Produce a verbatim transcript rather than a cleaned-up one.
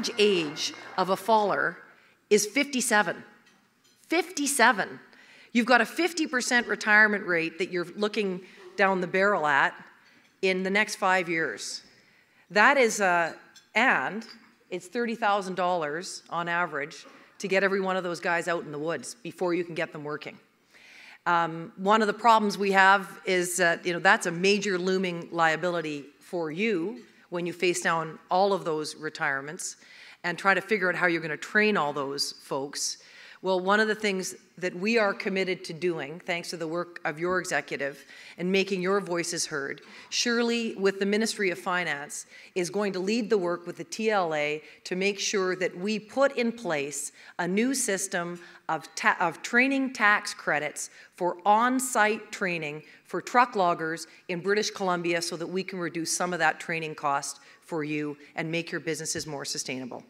average age of a faller is fifty-seven. fifty-seven. You've got a fifty percent retirement rate that you're looking down the barrel at in the next five years. That is, uh, and it's thirty thousand dollars on average to get every one of those guys out in the woods before you can get them working. Um, one of the problems we have is, uh, you know, that's a major looming liability for you when you face down all of those retirements and try to figure out how you're going to train all those folks. Well, one of the things that we are committed to doing, thanks to the work of your executive and making your voices heard, Shirley with the Ministry of Finance is going to lead the work with the T L A to make sure that we put in place a new system of, ta of training tax credits for on-site training for truck loggers in British Columbia so that we can reduce some of that training cost for you and make your businesses more sustainable.